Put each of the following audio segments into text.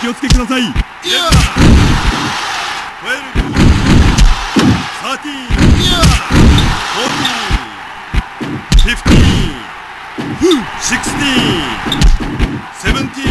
気をつけください。 12 13 14 15 16 17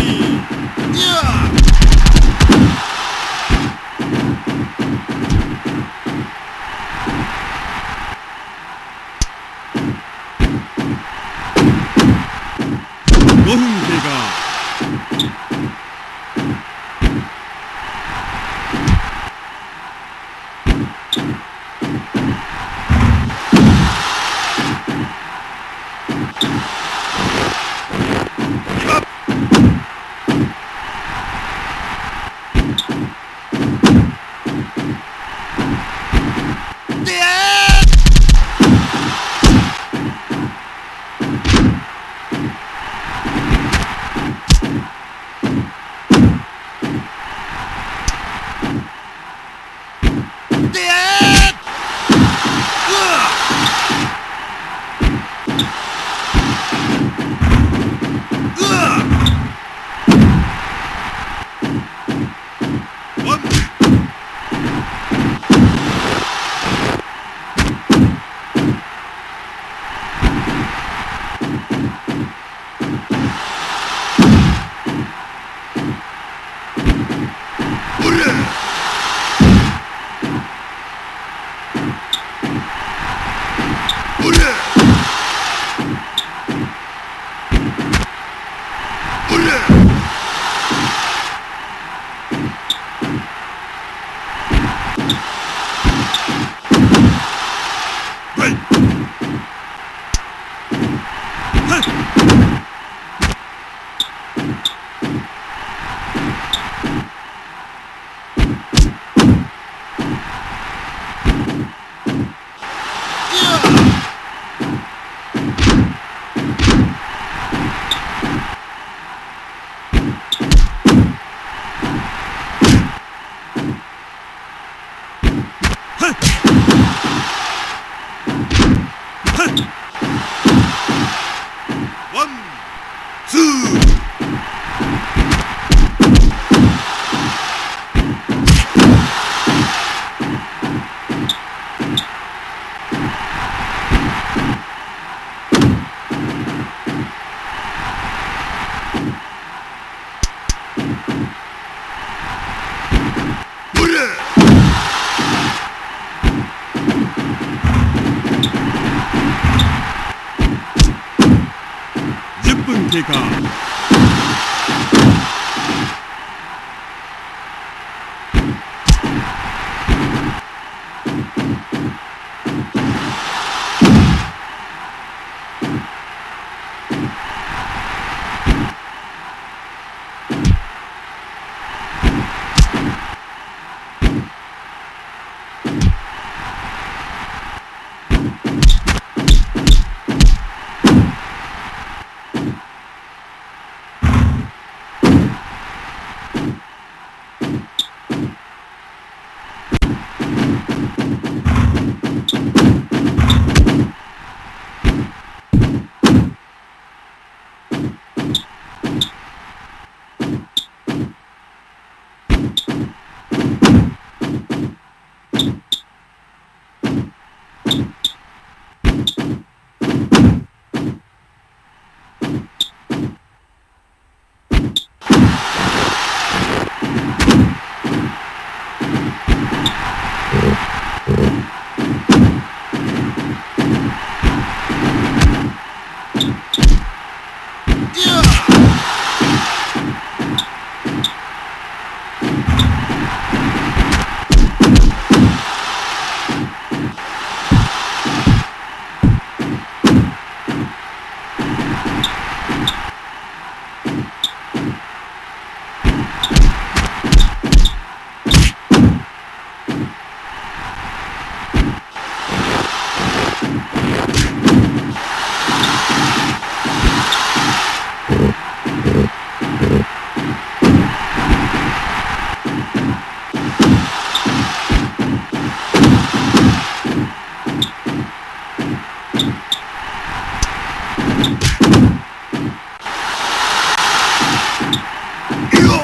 よっ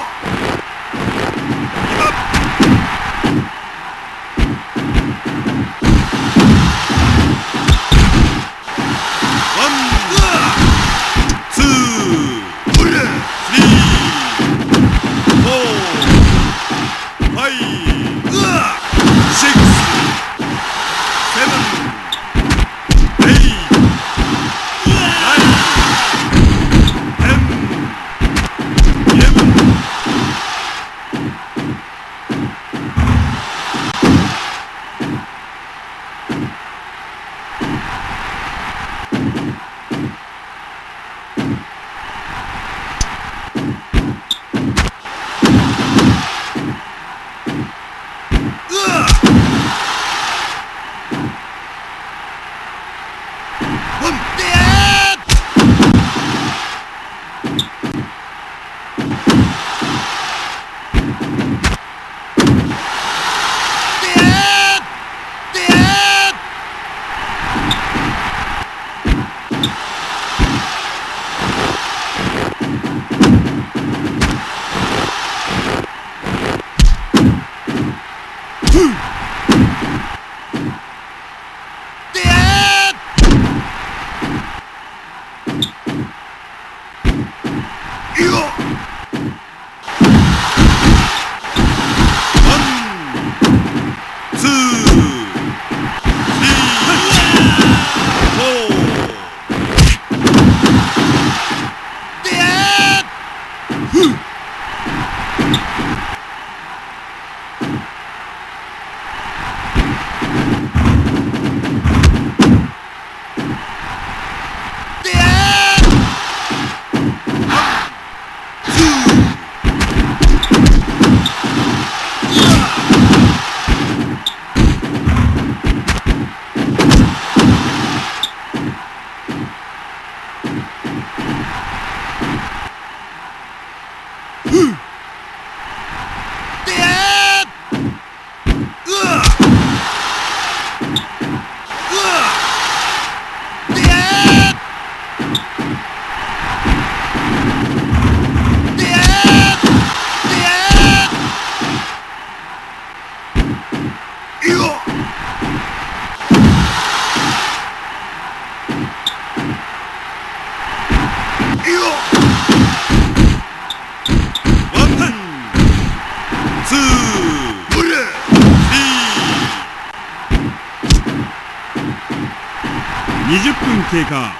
20分経過。